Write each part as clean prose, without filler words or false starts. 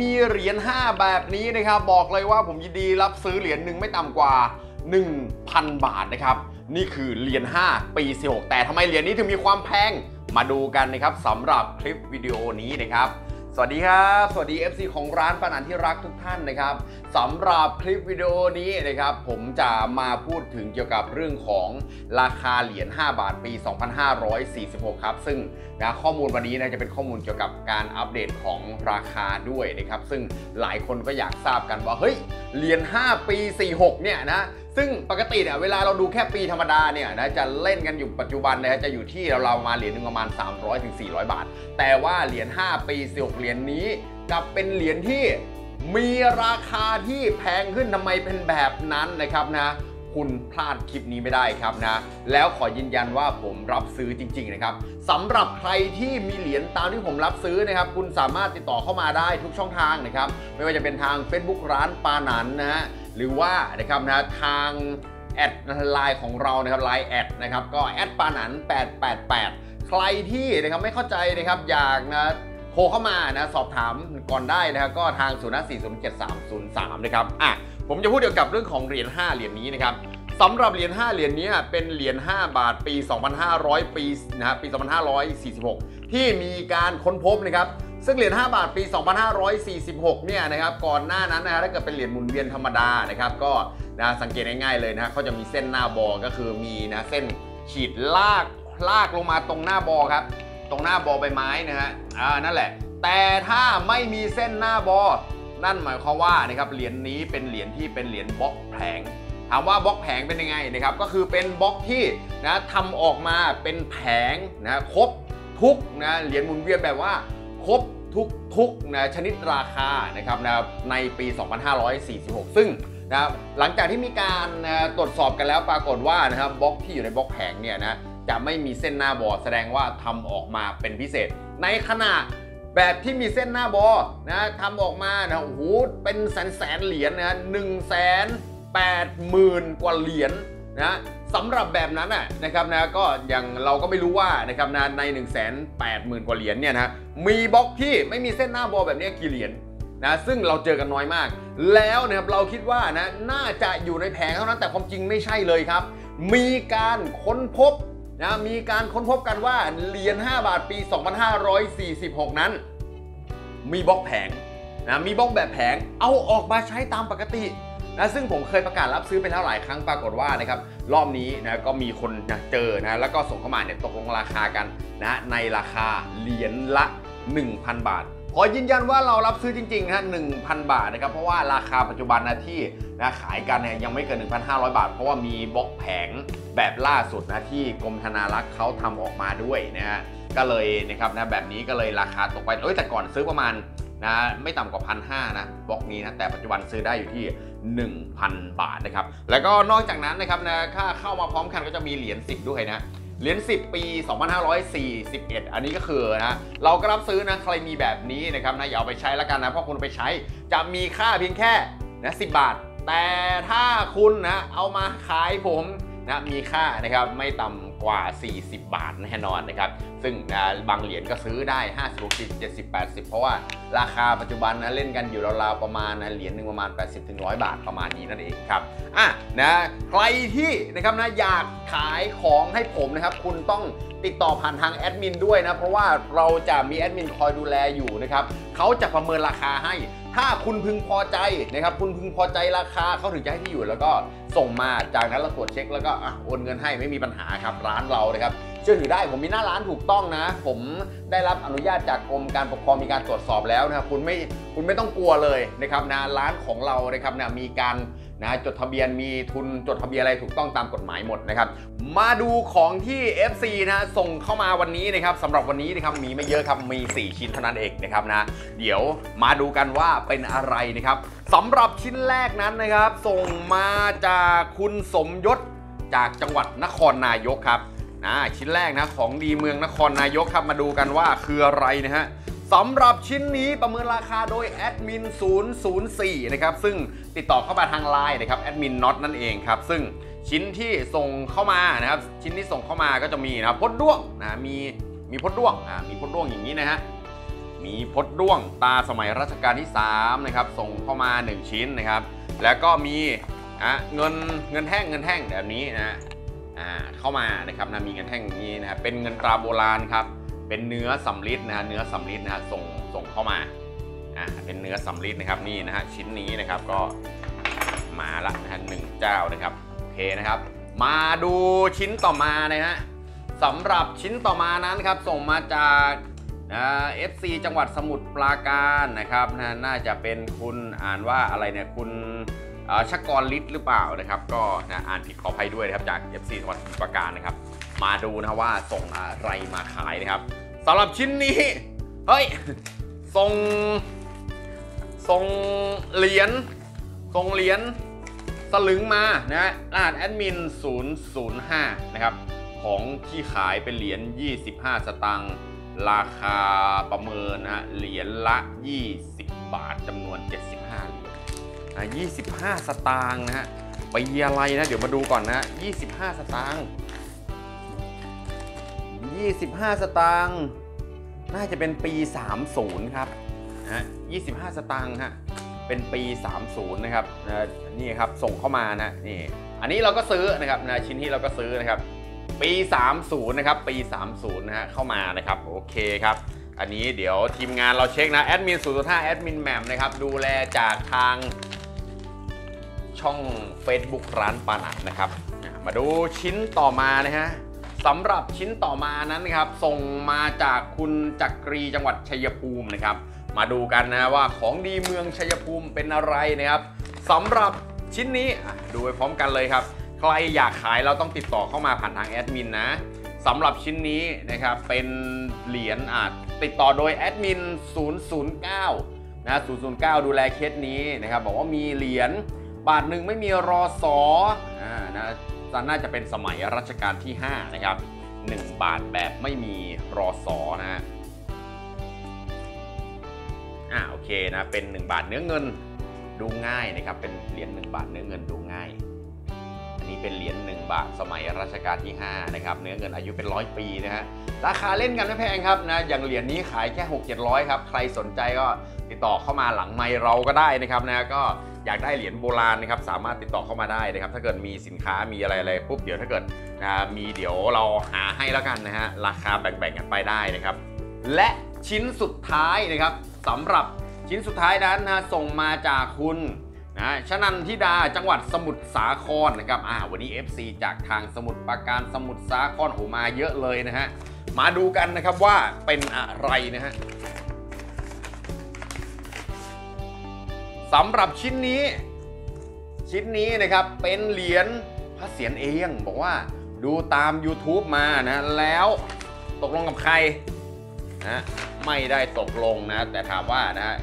มีเหรียญ5แบบนี้นะครับบอกเลยว่าผมยินดีรับซื้อเหรียญหนึ่งไม่ต่ำกว่า 1,000 บาทนะครับนี่คือเหรียญ5ปี16แต่ทำไมเหรียญนี้ถึงมีความแพงมาดูกันนะครับสำหรับคลิปวิดีโอนี้นะครับสวัสดีครับสวัสดี FC ของร้านปานันท์ที่รักทุกท่านนะครับสำหรับคลิปวิดีโอนี้นะครับผมจะมาพูดถึงเกี่ยวกับเรื่องของราคาเหรียญ5บาทปี2546ครับซึ่งนะข้อมูลวันนี้นะจะเป็นข้อมูลเกี่ยวกับการอัปเดตของราคาด้วยนะครับซึ่งหลายคนก็อยากทราบกันว่าเฮ้ยเหรียญ5ปี46เนี่ยนะซึ่งปกติเนี่ยเวลาเราดูแค่ปีธรรมดาเนี่ยนะจะเล่นกันอยู่ปัจจุบันนะจะอยู่ที่เรามาเหรียญนึงประมาณ 300-400 บาทแต่ว่าเหรียญ5ปี16เหรียญนี้จะเป็นเหรียญที่มีราคาที่แพงขึ้นทำไมเป็นแบบนั้นนะครับนะคุณพลาดคลิปนี้ไม่ได้ครับนะแล้วขอยืนยันว่าผมรับซื้อจริงๆนะครับสำหรับใครที่มีเหรียญตามที่ผมรับซื้อนะครับคุณสามารถติดต่อเข้ามาได้ทุกช่องทางนะครับไม่ว่าจะเป็นทาง Facebook ร้านปานันท์นะฮะหรือว่านะครับนะทางแอดไลน์ของเรานะครับไลน์แอดนะครับก็แอดปานันท์888ใครที่นะครับไม่เข้าใจนะครับอยากนะโทรเข้ามานะสอบถามก่อนได้นะครับก็ทาง054077303นะครับผมจะพูดเกี่ยวกับเรื่องของเหรียญ5เหรียญนี้นะครับสำหรับเหรียญ5เหรียญนี้เป็นเหรียญ5บาทปี2500ปีนะฮะปี2546ที่มีการค้นพบนะครับซึ่งเหรียญ5บาทปี2546เนี่ยนะครับก่อนหน้านั้นนะถ้าเกิดเป็นเหรียญหมุนเวียนธรรมดานะครับก็นะสังเกตง่ายๆเลยนะเขาจะมีเส้นหน้าบอก็คือมีนะเส้นขีดลากลงมาตรงหน้าบอครับตรงหน้าบอใบไม้นะฮะนั่นแหละแต่ถ้าไม่มีเส้นหน้าบอนั่นหมายความว่านะครับเหรียญนี้เป็นเหรียญที่เป็นเหรียญบล็อกแผงถามว่าบล็อกแผงเป็นยังไงนะครับก็คือเป็นบล็อกที่นะทำออกมาเป็นแผงนะครบทุกนะเหรียญหมุนเวียนแบบว่าครบทุกนะชนิดราคานะครับนะในปี2546ซึ่งนะหลังจากที่มีการนะตรวจสอบกันแล้วปรากฏว่านะครับบล็อกที่อยู่ในบล็อกแผงเนี่ยนะจะไม่มีเส้นหน้าบอแสดงว่าทำออกมาเป็นพิเศษในขณะแบบที่มีเส้นหน้าบอนะทำออกมานะโอ้โหเป็นแสนเหรียญนะ180,000กว่าเหรียญนะสำหรับแบบนั้นนะครับนะก็อย่างเราก็ไม่รู้ว่านะครับนะใน180,000กว่าเหรียญเนี่ยนะมีบล็อกที่ไม่มีเส้นหน้าบอแบบนี้กี่เหรียญนะซึ่งเราเจอกันน้อยมากแล้วนะครับเราคิดว่านะน่าจะอยู่ในแผงเท่านั้นแต่ความจริงไม่ใช่เลยครับมีการค้นพบนะมีการค้นพบกันว่าเหรียญ5บาทปี2546นั้นมีบล็อกแผงนะมีบล็อกแบบแผงเอาออกมาใช้ตามปกตินะซึ่งผมเคยประกาศรับซื้อไปแล้วหลายครั้งปรากฏว่านะครับรอบนี้นะก็มีคนนะเจอนะแล้วก็ส่งเข้ามาเนี่ยตกลงราคากันนะในราคาเหรียญละ 1,000 บาทขอยืนยันว่าเรารับซื้อจริงๆนะ 1,000 บาทนะครับเพราะว่าราคาปัจจุบันนะที่นะขายกันเนี่ยยังไม่เกิน 1,500 บาทเพราะว่ามีบล็อกแผงแบบล่าสุดนะที่กรมธนารักษ์เขาทำออกมาด้วยนะฮะก็เลยนะครับนะแบบนี้ก็เลยราคาตกไปแต่ก่อนซื้อประมาณนะไม่ต่ำกว่า 1,500 นะบล็อกนี้นะแต่ปัจจุบันซื้อได้อยู่ที่ 1,000 บาทนะครับแล้วก็นอกจากนั้นนะครับนะถ้าเข้ามาพร้อมกันก็จะมีเหรียญ10ด้วยนะเหรียญ10ปี2541อันนี้ก็คือนะเราก็รับซื้อนะใครมีแบบนี้นะครับนะอย่าเอาไปใช้แล้วกันนะเพราะคุณไปใช้จะมีค่าเพียงแค่นะ10บาทแต่ถ้าคุณนะเอามาขายผมนะมีค่านะครับไม่ต่ำกว่า40บาทแน่นอนนะครับซึ่งนะบางเหรียญก็ซื้อได้50 60 70 80เพราะว่าราคาปัจจุบันนะเล่นกันอยู่ราวๆประมาณนะเหรียญนึงประมาณ 80-100 บาทประมาณนี้นั่นเองครับนะใครที่นะครับนะอยากขายของให้ผมนะครับคุณต้องติดต่อผ่านทางแอดมินด้วยนะเพราะว่าเราจะมีแอดมินคอยดูแลอยู่นะครับเขาจะประเมินราคาให้ถ้าคุณพึงพอใจนะครับคุณพึงพอใจราคาเขาถึงจะให้ที่อยู่แล้วก็ส่งมาจากนั้นเราตรวจเช็คแล้วก็โอนเงินให้ไม่มีปัญหาครับร้านเรานะครับเชื่อถือได้ผมมีหน้าร้านถูกต้องนะผมได้รับอนุญาตจากกรมการปกครองมีการตรวจสอบแล้วนะครับคุณไม่ต้องกลัวเลยนะครับนะร้านของเรานะครับนะมีการนะจดทะเบียนมีทุนจดทะเบียนอะไรถูกต้องตามกฎหมายหมดนะครับมาดูของที่ FC นะส่งเข้ามาวันนี้นะครับสำหรับวันนี้นะครับมีไม่เยอะครับมี4ชิ้นเท่านั้นเองนะครับนะเดี๋ยวมาดูกันว่าเป็นอะไรนะครับสำหรับชิ้นแรกนั้นนะครับส่งมาจากคุณสมยศจากจังหวัดนครนายกครับชิ้นแรกนะของดีเมืองนครนายกครับมาดูกันว่าคืออะไรนะฮะสำหรับชิ้นนี้ประเมินราคาโดยแอดมิน004นะครับซึ่งติดต่อเข้ามาทางไลน์นะครับแอดมินน็อตนั่นเองครับซึ่งชิ้นที่ส่งเข้ามานะครับชิ้นที่ส่งเข้ามาก็จะมีนะพดด้วงนะมีพดด้วงอย่างนี้นะฮะ มีพดด้วงตาสมัยรัชกาลที่3นะครับส่งเข้ามา1ชิ้นนะครับแล้วก็มีเงินแท่งแบบนี้นะเข้ามานะครับนะมีเงินแท่งนี้นะครับเป็นเงินตราโบราณครับเป็นเนื้อสำริดนะฮะเนื้อสำริดนะฮะส่งเข้ามาเป็นเนื้อสำริดนะครับนี่นะฮะชิ้นนี้นะครับก็มาละนะฮะ1เจ้านะครับโอเคนะครับมาดูชิ้นต่อมานะฮะสำหรับชิ้นต่อมานั้นครับส่งมาจากFC จังหวัดสมุทรปราการนะครับนะน่าจะเป็นคุณอ่านว่าอะไรเนี่ยคุณชกรฤทธิ์หรือเปล่านะครับก็นะอ่านผิดขออภัยด้วยนะครับจาก FC จังหวัดสมุทรปราการนะครับมาดูนะว่าส่งอะไรมาขายนะครับสำหรับชิ้นนี้เฮ้ยส่งเหรียญสลึงมานะรหัสแอดมิน005นะครับของที่ขายเป็นเหรียญ25สตางค์ราคาประเมินนะฮะเหรียญละ20บาทจำนวน75เหรียญ25สตางค์นะฮะไปอะไรนะเดี๋ยวมาดูก่อนนะ25สตางค์25สตางค์น่าจะเป็นปี30ครับนะ25สตางค์ฮะเป็นปี30นะครับนี่ครับส่งเข้ามานะนี่อันนี้เราก็ซื้อนะครับนะชิ้นที่เราก็ซื้อนะครับปี30นะครับปี30นะฮะเข้ามานะครับโอเคครับอันนี้เดี๋ยวทีมงานเราเช็คนะแอดมิน005แอดมินแหม่มนะครับดูแลจากทางช่อง Facebook ร้านปานัดนะครับมาดูชิ้นต่อมานะฮะสำหรับชิ้นต่อมานั้นนะครับส่งมาจากคุณจักรีจังหวัดชัยภูมินะครับมาดูกันนะว่าของดีเมืองชัยภูมิเป็นอะไรนะครับสำหรับชิ้นนี้ดูไปพร้อมกันเลยครับใครอยากขายเราต้องติดต่อเข้ามาผ่านทางแอดมินนะสำหรับชิ้นนี้นะครับเป็นเหรียญติดต่อโดยแอดมิน009นะ009ดูแลเคสนี้นะครับบอกว่ามีเหรียญบาทหนึ่งไม่มีรอสอนะน่าจะเป็นสมัยรัชกาลที่5นะครับ1บาทแบบไม่มีรอสอนะโอเคนะเป็น1บาทเนื้อเงินดูง่ายนะครับเป็นเหรียญ1บาทเนื้อเงินดูง่ายนี่เป็นเหรียญ1บาทสมัยรัชกาลที่5นะครับเนื้อเงินอายุเป็น100ปีนะฮะราคาเล่นกันไม่แพงครับนะอย่างเหรียญนี้ขายแค่ 600-700 ครับใครสนใจก็ติดต่อเข้ามาหลังไมค์เราก็ได้นะครับนะก็อยากได้เหรียญโบราณนะครับสามารถติดต่อเข้ามาได้นะครับถ้าเกิดมีสินค้ามีอะไรๆปุ๊บเดี๋ยวถ้าเกิดมีเดี๋ยวเราหาให้แล้วกันนะฮะราคาแบ่งๆกันไปได้นะครับและชิ้นสุดท้ายนะครับสำหรับชิ้นสุดท้ายนั้นนะส่งมาจากคุณชนันทิดาจังหวัดสมุทรสาครนะครับวันนี้ FC จากทางสมุทรปราการสมุทรสาครโหมาเยอะเลยนะฮะมาดูกันนะครับว่าเป็นอะไรนะฮะสำหรับชิ้นนี้นะครับเป็นเหรียญพระเศียรเองบอกว่าดูตาม YouTube มานะแล้วตกลงกับใครนะไม่ได้ตกลงนะแต่ถามว่านะฮะ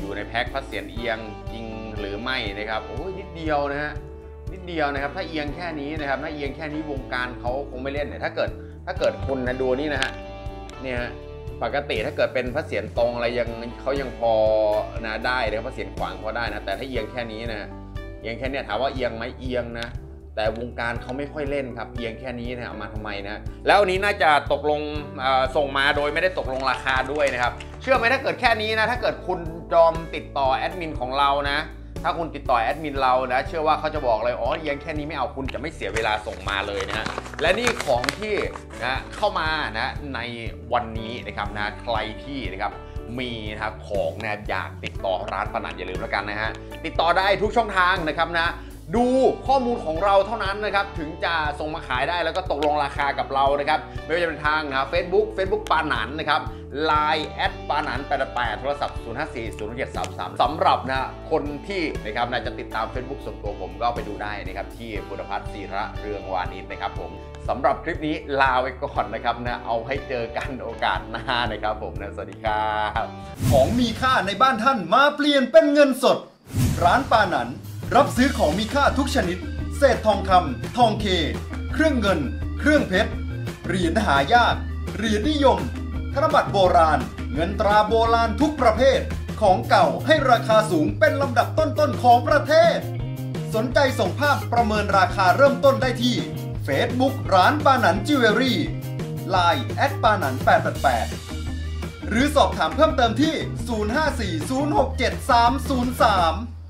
อยู่ในแพ็คพระเศียรเอียงจริงหรือไม่นะครับโอ้ยนิดเดียวนะฮะนิดเดียวนะครับถ้าเอียงแค่นี้นะครับถ้าเอียงแค่นี้วงการเขาคงไม่เล่นเนี่ยถ้าเกิดคนนะดูนี่นะฮะเนี่ยปกติถ้าเกิดเป็นพระเศียรตรงอะไรยังเขายังพอนะได้นะครับพระเศียรขวางพอได้นะแต่ถ้าเอียงแค่นี้นะเอียงแค่นี้ถามว่าเอียงไหมเอียงนะแต่วงการเขาไม่ค่อยเล่นครับเอียงแค่นี้นะเอามาทำไมนะแล้วอันนี้น่าจะตกลงส่งมาโดยไม่ได้ตกลงราคาด้วยนะครับเชื่อไหมถ้าเกิดแค่นี้นะถ้าเกิดคุณดอมติดต่อแอดมินของเรานะถ้าคุณติดต่อแอดมินเรานะเชื่อว่าเขาจะบอกเลยอ๋อเอียงแค่นี้ไม่เอาคุณจะไม่เสียเวลาส่งมาเลยนะและนี่ของที่นะเข้ามานะในวันนี้นะครับนะใครที่นะครับมีนะครับของนะอยากติดต่อร้านปานัดอย่าลืมแล้วกันนะฮะติดต่อได้ทุกช่องทางนะครับนะดูข้อมูลของเราเท่านั้นนะครับถึงจะส่งมาขายได้แล้วก็ตกลงราคากับเรานะครับไม่ว่าจะเป็นทางนะเฟซบุ๊กปานัดนะครับ Line แอดปานัด88โทรศัพท์0540733สำหรับนะคนที่นะครับนะจะติดตาม Facebook ส่วนตัวผมก็ไปดูได้นะครับที่พุทธพัฒน์ศิระเรืองวานิชนะครับผมสำหรับคลิปนี้ลาไว้ก่อนนะครับนะเอาให้เจอกันโอกาสหน้านะครับผมนะสวัสดีครับของมีค่าในบ้านท่านมาเปลี่ยนเป็นเงินสดร้านปานัดรับซื้อของมีค่าทุกชนิดเศษทองคำทองเคเครื่องเงินเครื่องเพชรเหรียญหายากเหรียญนิยมธนบัตรโบราณเงินตราโบราณทุกประเภทของเก่าให้ราคาสูงเป็นลำดับต้นๆของประเทศสนใจส่งภาพประเมินราคาเริ่มต้นได้ที่ Facebook ร้านปานัดจิวเวลรี่ Line@ ปานัด888 หรือสอบถามเพิ่มเติมที่054-067-303